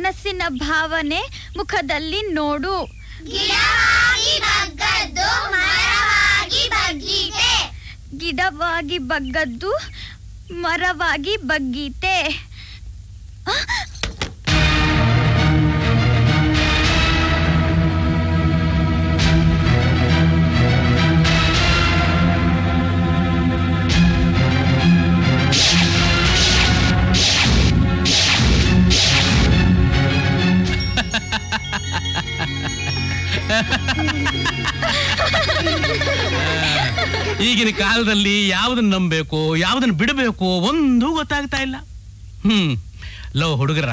ಮನಸ್ಸಿನ ಭಾವನೆ ಮುಖದಲ್ಲಿ ನೋಡು. ಗಿಡವಾಗಿ ಬಗ್ಗದ್ದು ಮರವಾಗಿ ಬಗ್ಗೀತೆ. ಈಗಿನ ಕಾಲದಲ್ಲಿ ಯಾವುದನ್ನ ನಂಬಬೇಕು ಯಾವುದನ್ನ ಬಿಡಬೇಕು ಒಂದೂ ಗೊತ್ತಾಗ್ತಾ ಇಲ್ಲ. ಲವ್ ಹುಡುಗರ,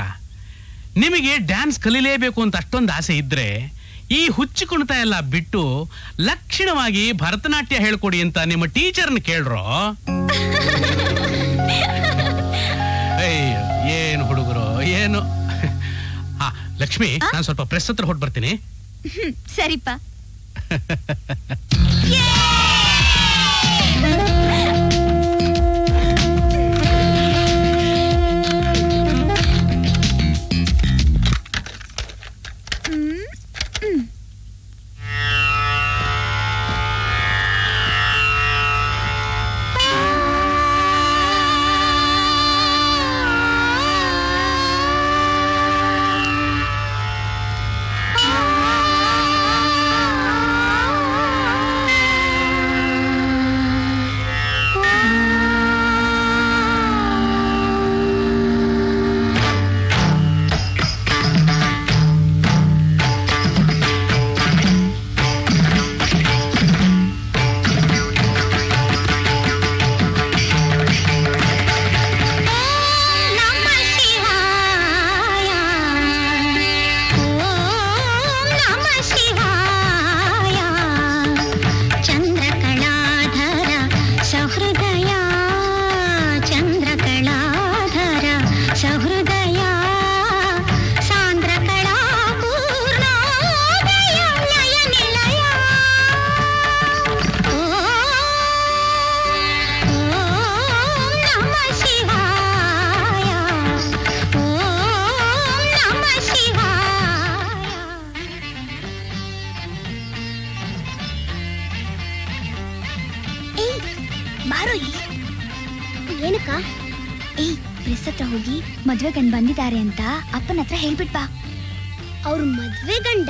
ನಿಮಗೆ ಡ್ಯಾನ್ಸ್ ಕಲೀಲೇಬೇಕು ಅಂತ ಅಷ್ಟೊಂದು ಆಸೆ ಇದ್ರೆ ಈ ಹುಚ್ಚು ಕುಣಿತ ಎಲ್ಲ ಬಿಟ್ಟು ಲಕ್ಷಣವಾಗಿ ಭರತನಾಟ್ಯ ಹೇಳ್ಕೊಡಿ ಅಂತ ನಿಮ್ಮ ಟೀಚರ್ನ ಕೇಳ್ರೋ? ಏನು ಹುಡುಗರು ಏನು. ಹಾ ಲಕ್ಷ್ಮಿ, ನಾನು ಸ್ವಲ್ಪ ಪ್ರೆಸ್ ಹತ್ರ ಹೊಟ್ಟು ಬರ್ತೀನಿ. ಸರಿಪಾ. ಮದ್ವೆ ಗಂಡ ಬಂದಿದ್ದಾರೆ ಅಂತ ಅಪ್ಪನ ಹತ್ರ ಹೇಳ್ಬಿಟ್ಬಾ. ಅವ್ರ ಮದ್ವೆ ಗಂಡ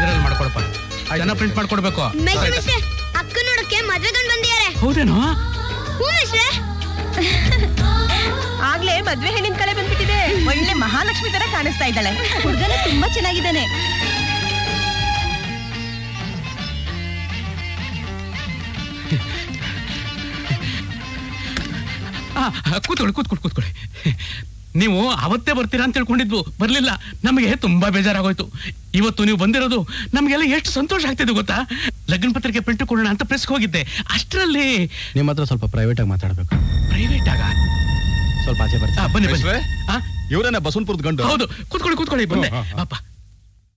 ಇದ್ರಲ್ಲಿ ಮಾಡ್ಕೊಡಪ್ಪ, ಜನ ಪ್ರಿಂಟ್ ಮಾಡ್ಕೊಡ್ಬೇಕು. ಅಕ್ಕ ನೋಡಕ್ಕೆ ಮದ್ವೆ ಗಂಡ ಬಂದಿದ್ದಾರೆ. ಹೌದೇನೋ? ಆಗ್ಲೇ ಮದ್ವೆ ಹೆಣ್ಣಿನ ಕಲೆ ಬಂದ್ಬಿಟ್ಟಿದೆ. ಒಳ್ಳೆ ಮಹಾಲಕ್ಷ್ಮಿ ತರ ಕಾಣಿಸ್ತಾ ಇದ್ದಾಳೆ. ಹುಡುಗನ ತುಂಬಾ ಚೆನ್ನಾಗಿದ್ದಾನೆ. ಕೂತ್ಕೊಳ್ಳಿ ಕೂತ್ಕೊಳ್ಳಿ ಕೂತ್ಕೊಳ್ಳಿ. ನೀವು ಅವತ್ತೇ ಬರ್ತೀರಾ ಅಂತ ತಿಳ್ಕೊಂಡಿದ್ವು, ಬರ್ಲಿಲ್ಲ. ನಮಗೆ ತುಂಬಾ ಬೇಜಾರಾಗೋಯ್ತು. ಇವತ್ತು ನೀವು ಬಂದಿರೋದು ನಮ್ಗೆಲ್ಲ ಎಷ್ಟು ಸಂತೋಷ ಆಗ್ತಿದೆ ಗೊತ್ತಾ. ಲಗ್ನ ಪತ್ರಿಕೆ ಪ್ರಿಂಟ್ ಕೊಡೋಣ ಅಂತ ಪ್ರೆಸ್ಗೆ ಹೋಗಿದ್ದೆ. ಅಷ್ಟರಲ್ಲಿ ನಿಮ್ಮ ಹತ್ರ ಸ್ವಲ್ಪ ಪ್ರೈವೇಟ್ ಆಗಿ ಮಾತಾಡ್ಬೇಕು. ಪ್ರೈವೇಟ್ ಆಗ ಸ್ವಲ್ಪ ಆಚೆ ಬರ್ತಾ. ಬನ್ನಿ ಬಸವೇ, ಇವರನ್ನ ಬಸವನಪುರದ ಗಂಡು. ಹೌದು, ಕೂತ್ಕೊಳ್ಳಿ ಕೂತ್ಕೊಳ್ಳಿ. ಬಂದೆ ಪಾಪ.